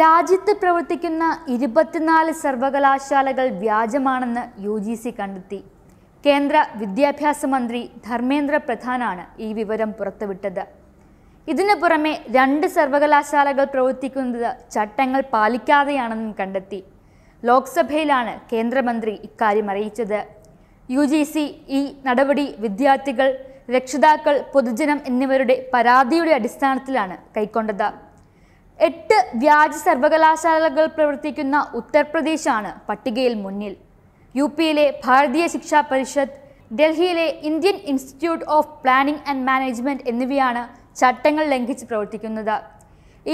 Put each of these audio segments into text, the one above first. രാജ്യത്ത് പ്രവർത്തിക്കുന്ന 24 സർവകലാശാലകൾ വ്യാജമാണെന്ന് യുജിസി കണ്ടെത്തി. കേന്ദ്ര വിദ്യാഭ്യാസ മന്ത്രി ധർമ്മേന്ദ്ര പ്രധാനാണ് ഈ വിവരം പുറത്തുവിട്ടത്. ഇതിനു പുറമെ 2 സർവകലാശാലകൾ പ്രവർത്തിക്കുന്നത് ചട്ടങ്ങൾ പാലിക്കാതെയാണെന്നും കണ്ടെത്തി. ലോക്സഭയിലാണ് കേന്ദ്രമന്ത്രി ഇക്കാര്യം അറിയിച്ചത്. യുജിസി ഈ നടപടി വിദ്യാർത്ഥികൾ, രക്ഷിതാക്കൾ, പൊതുജനം എന്നിവരുടെ പരാതിയുടെ അടിസ്ഥാനത്തിലാണ് കൈക്കൊണ്ടത്. 8 വ്യാജ സർവകലാശാലകൾ പ്രവർത്തിക്കുന്ന ഉത്തർപ്രദേശാണ് പട്ടികയിൽ മുന്നിൽ. യുപിയിലെ ഭാരതീയ ശിക്ഷാ പരിഷത്ത്, ഡൽഹിയിലെ Indian Institute of Planning and Management എന്നിവയാണ് ചട്ടങ്ങൾ ലംഘിച്ച് പ്രവർത്തിക്കുന്നത്.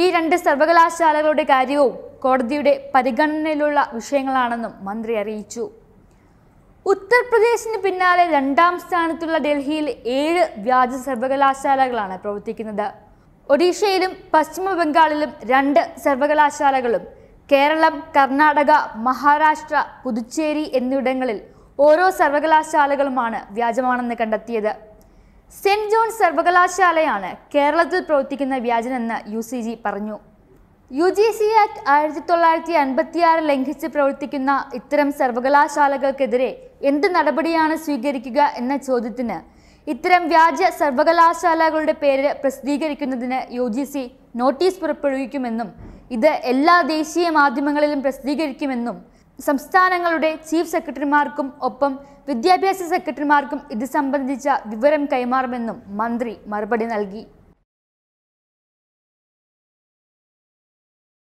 ഈ 2 സർവകലാശാലകളുടെ കാര്യവും കോടതിയുടെ പരിഗണനയിലുള്ള വിഷയങ്ങളാണെന്നും മന്ത്രി അറിയിച്ചു. ഉത്തർപ്രദേശിന് പിന്നാലെ 2ാം സ്ഥാനത്തുള്ള ഡൽഹിയിൽ 7 വ്യാജ സർവകലാശാലകളാണ് പ്രവർത്തിക്കുന്നത്. ഒഡീഷയിലും പശ്ചിമ ബംഗാളിലും 2 സർവകലാശാലകളും കേരളം, കർണാടക, മഹാരാഷ്ട്ര, പുതുച്ചേരി എന്നിവിടങ്ങളിൽ ഓരോ സർവകലാശാലകളുമാണ് വ്യാജമാണെന്ന് കണ്ടെത്തിയത്. സെന്റ് ജോൺസ് സർവകലാശാലയാണ് കേരളത്തിൽ പ്രവർത്തിക്കുന്ന വ്യാജനെന്ന് യുസിജി പറഞ്ഞു. യുജിസി ആക്ട് 1956 ലംഘിച്ച് പ്രവർത്തിക്കുന്ന ഇത്തരം സർവകലാശാലകൾക്കെതിരെ എന്ത് നടപടിയാണ് സ്വീകരിക്കുക എന്ന ചോദ്യത്തിന് ഇത്തരം വ്യാജ സർവകലാശാലകളുടെ പേര് പ്രസിദ്ധീകരിക്കുന്നതിന് യുജിസി നോട്ടീസ് പുറപ്പെടുവിക്കുമെന്നും ഇത് എല്ലാ ദേശീയ മാധ്യമങ്ങളിലും പ്രസിദ്ധീകരിക്കുമെന്നും സംസ്ഥാനങ്ങളുടെ ചീഫ് സെക്രട്ടറിമാർക്കും ഒപ്പം വിദ്യാഭ്യാസ സെക്രട്ടറിമാർക്കും ഇത് സംബന്ധിച്ച വിവരം കൈമാറുമെന്നും മന്ത്രി മറുപടി നൽകി.